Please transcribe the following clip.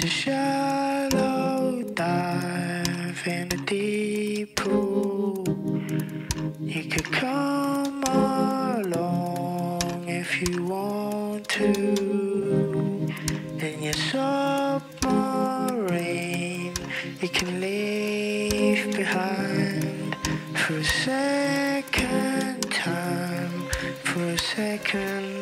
It's a shallow dive in a deep pool. You could come along if you want to. In your submarine, you can leave behind for a second time, for a second.